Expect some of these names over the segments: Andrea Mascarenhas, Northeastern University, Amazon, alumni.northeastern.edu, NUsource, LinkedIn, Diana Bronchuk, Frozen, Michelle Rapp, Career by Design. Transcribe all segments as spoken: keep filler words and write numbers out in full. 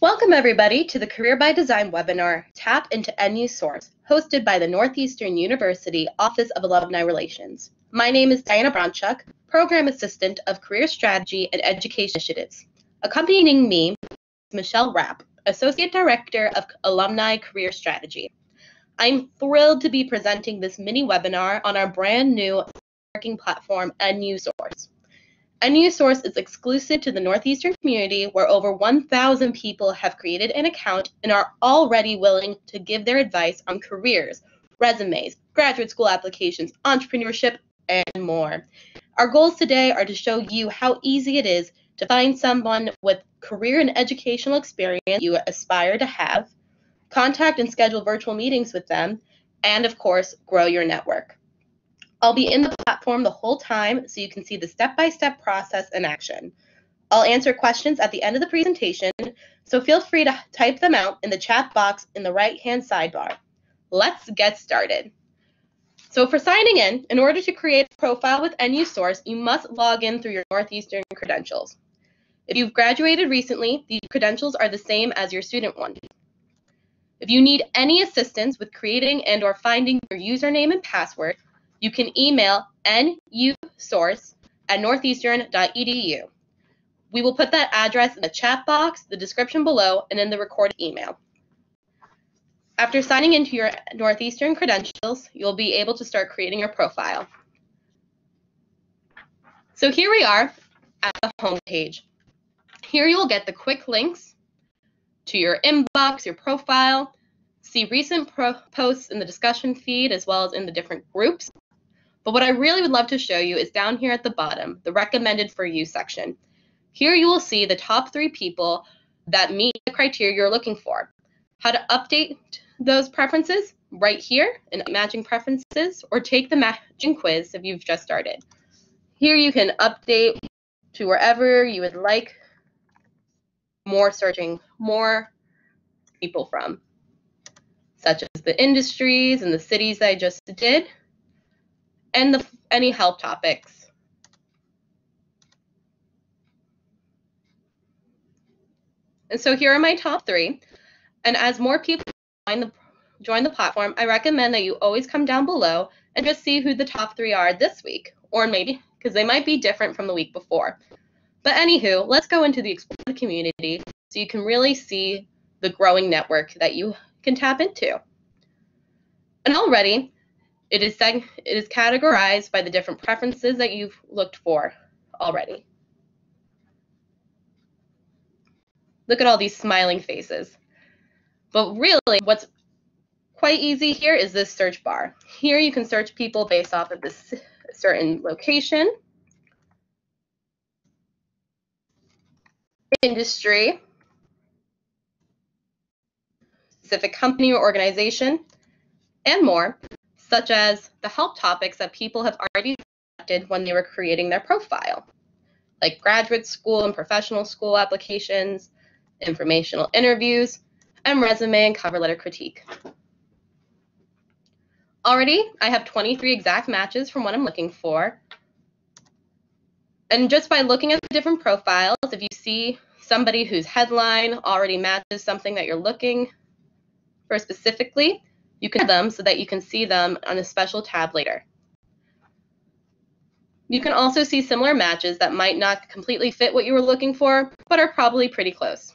Welcome everybody to the Career by Design webinar, Tap into NUsource, hosted by the Northeastern University Office of Alumni Relations. My name is Diana Bronchuk, Program Assistant of Career Strategy and Education Initiatives. Accompanying me is Michelle Rapp, Associate Director of Alumni Career Strategy. I'm thrilled to be presenting this mini webinar on our brand new working platform, NUsource. NUsource is exclusive to the Northeastern community, where over one thousand people have created an account and are already willing to give their advice on careers, resumes, graduate school applications, entrepreneurship, and more. Our goals today are to show you how easy it is to find someone with career and educational experience you aspire to have, contact and schedule virtual meetings with them, and of course, grow your network. I'll be in the platform the whole time so you can see the step-by-step process in action. I'll answer questions at the end of the presentation, so feel free to type them out in the chat box in the right-hand sidebar. Let's get started. So for signing in, in order to create a profile with NUsource, you must log in through your Northeastern credentials. If you've graduated recently, these credentials are the same as your student one. If you need any assistance with creating and or finding your username and password, you can email N U source at northeastern dot E D U. We will put that address in the chat box, the description below, and in the recorded email. After signing into your Northeastern credentials, you'll be able to start creating your profile. So here we are at the home page. Here you will get the quick links to your inbox, your profile, see recent pro posts in the discussion feed as well as in the different groups. But what I really would love to show you is down here at the bottom, the recommended for you section. Here you will see the top three people that meet the criteria you're looking for. How to update those preferences right here in matching preferences, or take the matching quiz if you've just started. Here you can update to wherever you would like more searching, more people from, such as the industries and the cities that I just did, and the, any help topics. And so here are my top three. And as more people join the, join the platform, I recommend that you always come down below and just see who the top three are this week, or maybe, because they might be different from the week before. But anywho, let's go into the Explore the Community so you can really see the growing network that you can tap into. And already, it is, it is categorized by the different preferences that you've looked for already. Look at all these smiling faces. But really, what's quite easy here is this search bar. Here you can search people based off of this certain location, industry, specific company or organization, and more, such as the help topics that people have already selected when they were creating their profile, like graduate school and professional school applications, informational interviews, and resume and cover letter critique. Already, I have twenty-three exact matches from what I'm looking for. And just by looking at the different profiles, if you see somebody whose headline already matches something that you're looking for specifically, you can add them so that you can see them on a special tab later. You can also see similar matches that might not completely fit what you were looking for, but are probably pretty close.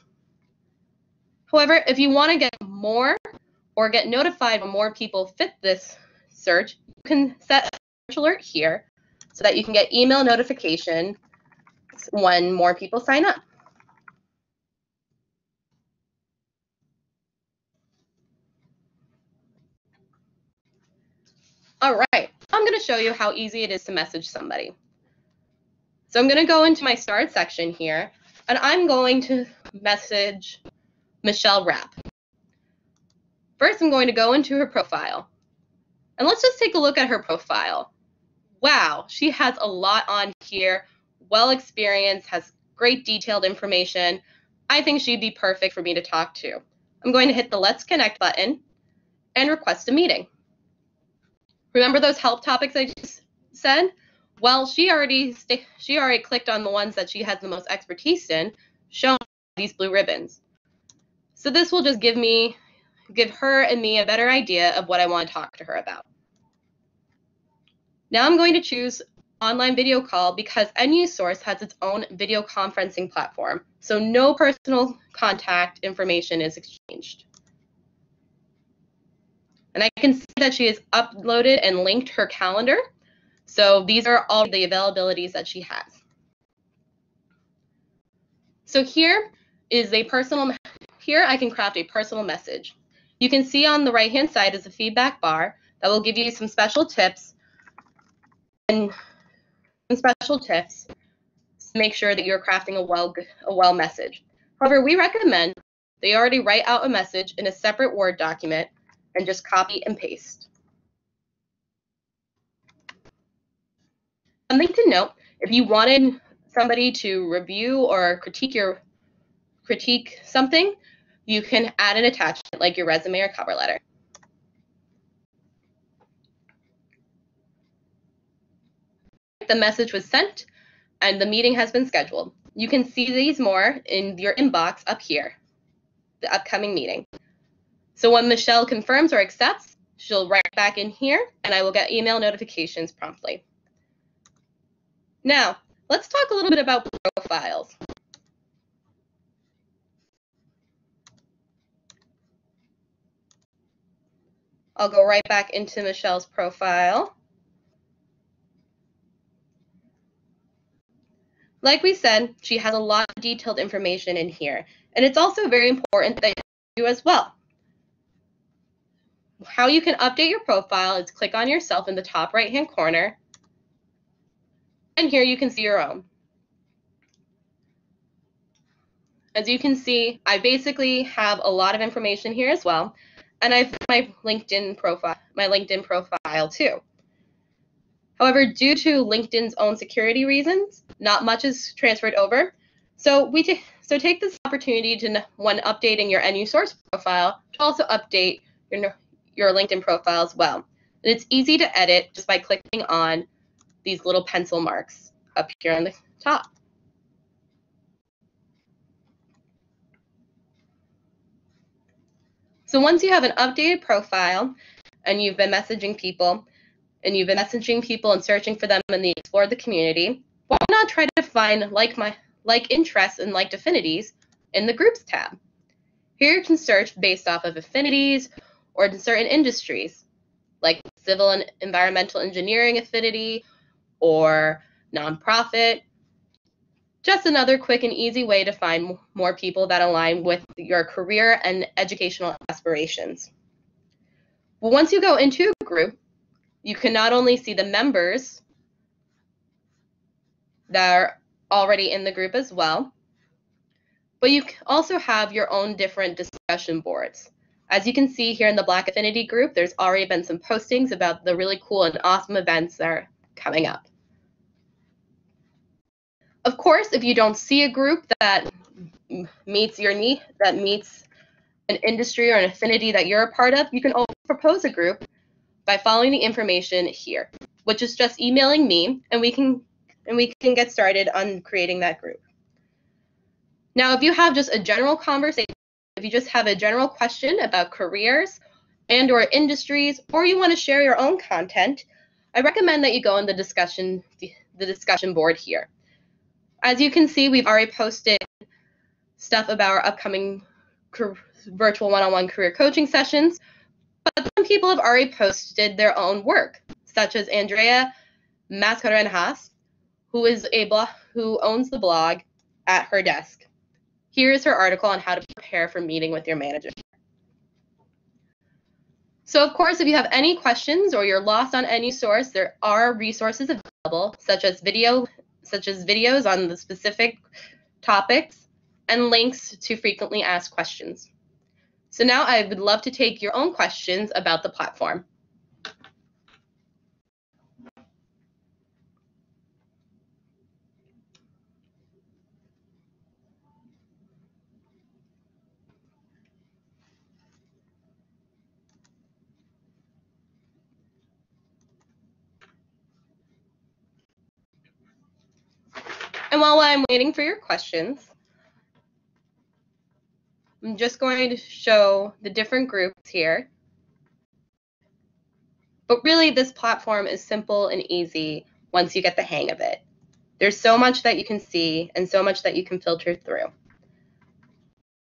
However, if you want to get more or get notified when more people fit this search, you can set a search alert here so that you can get email notification when more people sign up. All right, I'm going to show you how easy it is to message somebody. So I'm going to go into my start section here, and I'm going to message Michelle Rapp. First, I'm going to go into her profile. And let's just take a look at her profile. Wow, she has a lot on here, well experienced, has great detailed information. I think she'd be perfect for me to talk to. I'm going to hit the Let's Connect button and request a meeting. Remember those help topics I just said? Well, she already she already clicked on the ones that she has the most expertise in, shown these blue ribbons. So this will just give me, give her and me a better idea of what I want to talk to her about. Now I'm going to choose online video call because NUsource has its own video conferencing platform, so no personal contact information is exchanged. And I can see that she has uploaded and linked her calendar. So these are all the availabilities that she has. So here is a personal, here I can craft a personal message. You can see on the right-hand side is a feedback bar that will give you some special tips and some special tips to make sure that you're crafting a well, a well message. However, we recommend they already write out a message in a separate Word document and just copy and paste. Something to note, if you wanted somebody to review or critique your critique something, you can add an attachment like your resume or cover letter. The message was sent and the meeting has been scheduled. You can see these more in your inbox up here, the upcoming meeting. So when Michelle confirms or accepts, she'll write back in here and I will get email notifications promptly. Now, let's talk a little bit about profiles. I'll go right back into Michelle's profile. Like we said, she has a lot of detailed information in here, and it's also very important that you do as well. How you can update your profile is click on yourself in the top right-hand corner, and here you can see your own. As you can see, I basically have a lot of information here as well, and I've my LinkedIn profile, my LinkedIn profile too. However, due to LinkedIn's own security reasons, not much is transferred over. So we t so take this opportunity to, when updating your NUsource profile, to also update your your LinkedIn profile as well. And it's easy to edit just by clicking on these little pencil marks up here on the top. So once you have an updated profile and you've been messaging people and you've been messaging people and searching for them in the Explore the Community, why not try to find like, my, like interests and like affinities in the Groups tab? Here you can search based off of affinities or in certain industries, like civil and environmental engineering affinity or nonprofit. Just another quick and easy way to find more people that align with your career and educational aspirations. Well, once you go into a group, you can not only see the members that are already in the group as well, but you also have your own different discussion boards. As you can see here in the Black Affinity group, there's already been some postings about the really cool and awesome events that are coming up. Of course, if you don't see a group that meets your need, that meets an industry or an affinity that you're a part of, you can always propose a group by following the information here, which is just emailing me, and we can and we can get started on creating that group. Now, if you have just a general conversation, if you just have a general question about careers and or industries, or you want to share your own content, I recommend that you go in the discussion, the discussion board here. As you can see, we've already posted stuff about our upcoming virtual one-on-one career coaching sessions, but some people have already posted their own work, such as Andrea Mascarenhas, who is a blog, who owns the blog At Her Desk. Here is her article on how to prepare for meeting with your manager. So of course, if you have any questions or you're lost on NUsource, there are resources available, such as video, such as videos on the specific topics and links to frequently asked questions. So now I would love to take your own questions about the platform. And while I'm waiting for your questions, I'm just going to show the different groups here. But really, this platform is simple and easy once you get the hang of it. There's so much that you can see and so much that you can filter through. I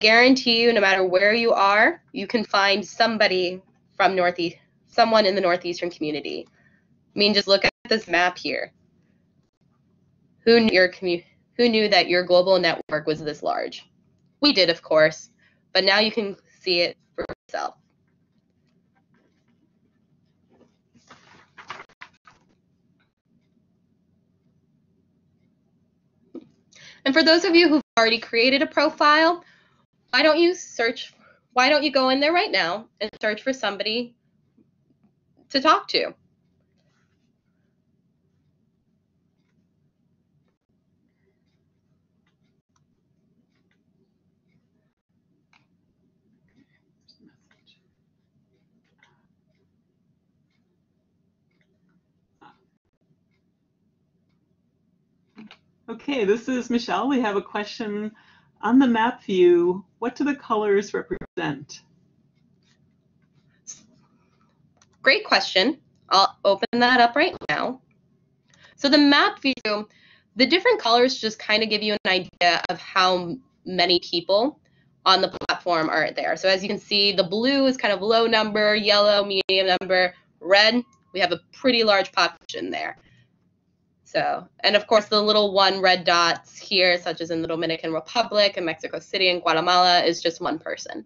guarantee you, no matter where you are, you can find somebody from Northeast, someone in the Northeastern community. I mean, just look at this map here. Who knew your commu- who knew that your global network was this large? We did, of course, but now you can see it for yourself. And for those of you who've already created a profile, why don't you search, why don't you go in there right now and search for somebody to talk to? Okay, this is Michelle. We have a question on the map view. What do the colors represent? Great question. I'll open that up right now. So the map view, the different colors just kind of give you an idea of how many people on the platform are there. So as you can see, the blue is kind of low number, yellow, medium number, red. We have a pretty large population there. So, and of course, the little one red dots here, such as in the Dominican Republic and Mexico City and Guatemala, is just one person.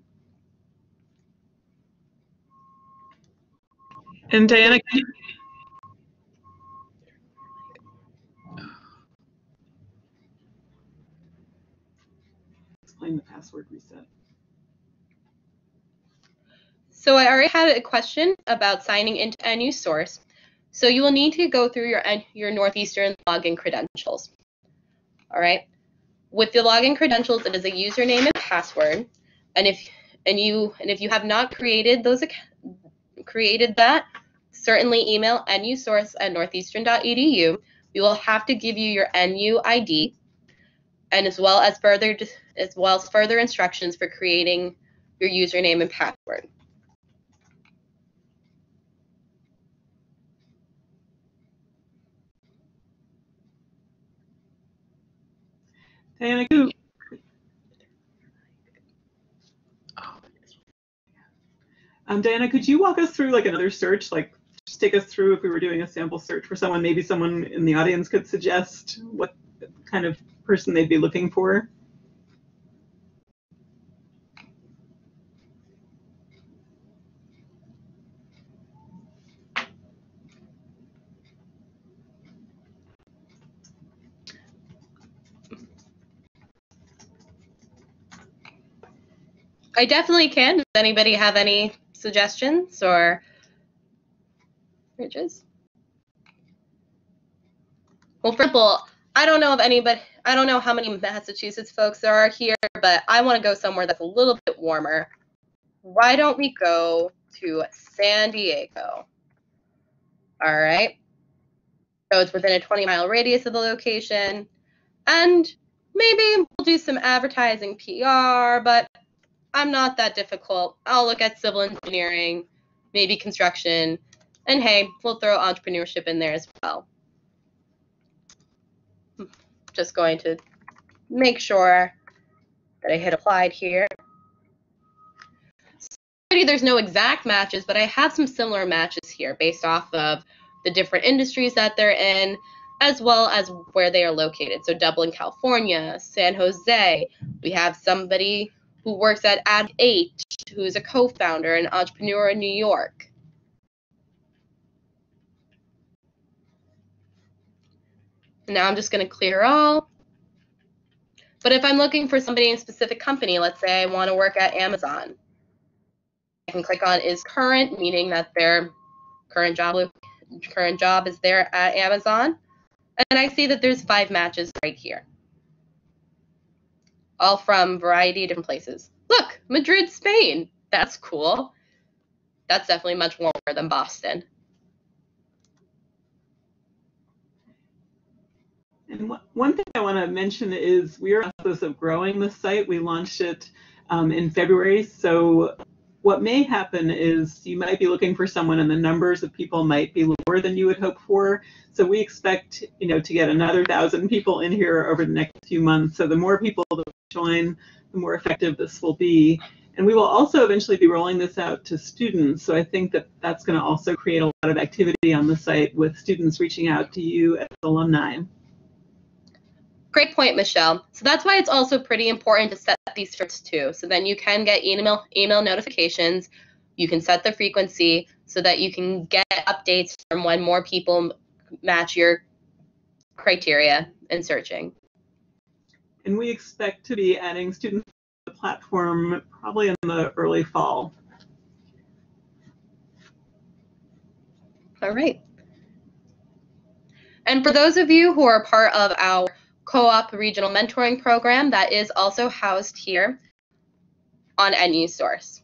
And Diana, can you, explain the password reset. So I already had a question about signing into NUsource. So you will need to go through your, your Northeastern login credentials. All right. With the login credentials, it is a username and password. And if and you and if you have not created those created that, certainly email N U source at northeastern dot E D U. We will have to give you your N U I D, and as well as further as well as further instructions for creating your username and password. Diana, can um, Diana, could you walk us through like another search? Like, just take us through if we were doing a sample search for someone. Maybe someone in the audience could suggest what kind of person they'd be looking for. I definitely can. Does anybody have any suggestions or bridges? Well, for example, I don't know of anybody, I don't know how many Massachusetts folks there are here, but I want to go somewhere that's a little bit warmer. Why don't we go to San Diego? All right. So it's within a twenty mile radius of the location. And maybe we'll do some advertising P R, but I'm not that difficult. I'll look at civil engineering, maybe construction, and hey, we'll throw entrepreneurship in there as well. Just going to make sure that I hit applied here. So there's no exact matches, but I have some similar matches here based off of the different industries that they're in, as well as where they are located. So Dublin, California, San Jose. We have somebody who works at Ad H, who's a co-founder and entrepreneur in New York. Now I'm just going to clear all. But if I'm looking for somebody in a specific company, let's say I want to work at Amazon, I can click on Is Current, meaning that their current job, current job is there at Amazon. And I see that there's five matches right here, all from a variety of different places. Look, Madrid, Spain. That's cool. That's definitely much warmer than Boston. And one thing I want to mention is we are in the process of growing the site. We launched it um, in February. So what may happen is you might be looking for someone and the numbers of people might be lower than you would hope for. So we expect, you know, to get another thousand people in here over the next few months. So the more people that join, the more effective this will be. And we will also eventually be rolling this out to students. So I think that that's going to also create a lot of activity on the site with students reaching out to you as alumni. Great point, Michelle. So that's why it's also pretty important to set these first too. So then you can get email, email notifications. You can set the frequency so that you can get updates from when more people match your criteria in searching. And we expect to be adding students platform probably in the early fall. All right. And for those of you who are part of our co-op regional mentoring program, that is also housed here on NUsource.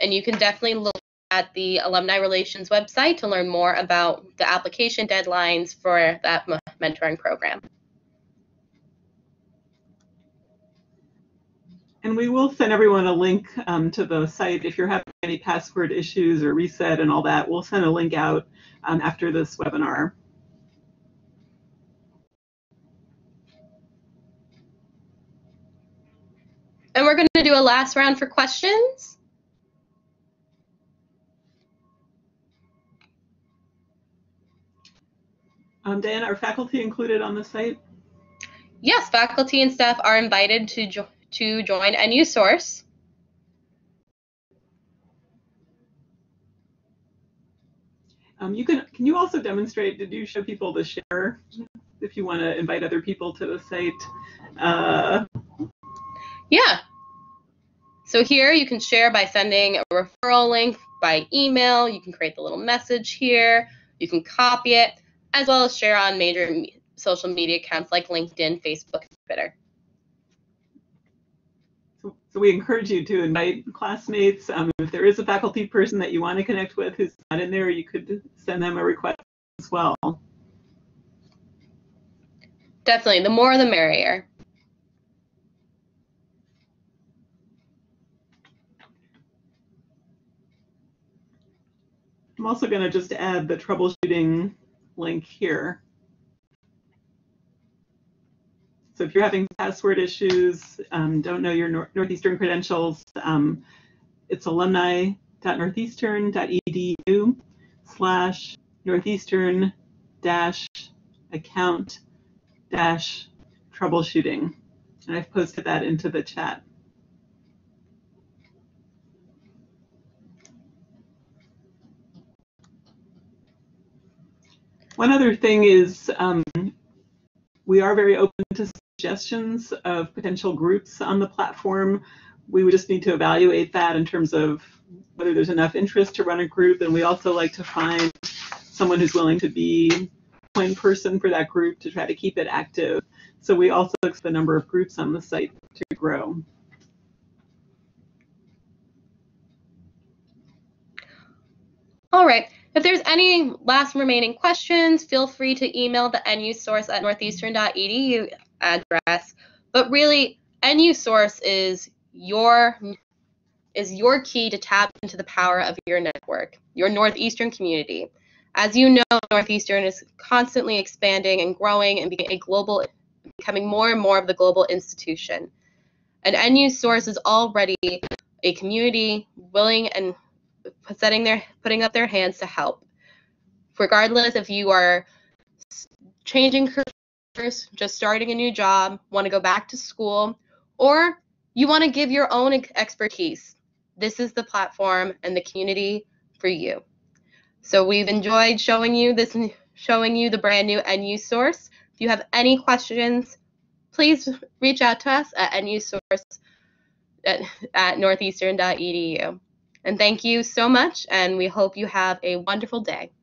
And you can definitely look at the alumni relations website to learn more about the application deadlines for that mentoring program. And we will send everyone a link um, to the site. If you're having any password issues or reset and all that, we'll send a link out um, after this webinar. And we're going to do a last round for questions. Um, Diana, are faculty included on the site? Yes, faculty and staff are invited to join. to join NUsource. Um, you can, can you also demonstrate, did you show people the share if you want to invite other people to the site? Uh, yeah. So here you can share by sending a referral link by email. You can create the little message here. You can copy it, as well as share on major me- social media accounts like LinkedIn, Facebook, and Twitter. So we encourage you to invite classmates. Um, if there is a faculty person that you want to connect with who's not in there, you could send them a request as well. Definitely, the more the merrier. I'm also going to just add the troubleshooting link here. So if you're having password issues, um, don't know your Northeastern credentials, um, it's alumni.northeastern.edu slash northeastern dash account dash troubleshooting. And I've posted that into the chat. One other thing is um, we are very open to suggestions of potential groups on the platform. We would just need to evaluate that in terms of whether there's enough interest to run a group, and we also like to find someone who's willing to be point person for that group to try to keep it active. So we also look at the number of groups on the site to grow. All right. If there's any last remaining questions, feel free to email the NUsource at northeastern dot e d u address. But really, NUsource is your, is your key to tap into the power of your network, your Northeastern community. As you know, Northeastern is constantly expanding and growing and becoming a global, becoming more and more of the global institution. And NUsource is already a community willing and setting their, putting up their hands to help. Regardless if you are changing careers, just starting a new job, want to go back to school, or you want to give your own expertise, this is the platform and the community for you. So we've enjoyed showing you this, showing you the brand new NUsource. If you have any questions, please reach out to us at NUsource at, at northeastern dot e d u. And thank you so much, and we hope you have a wonderful day.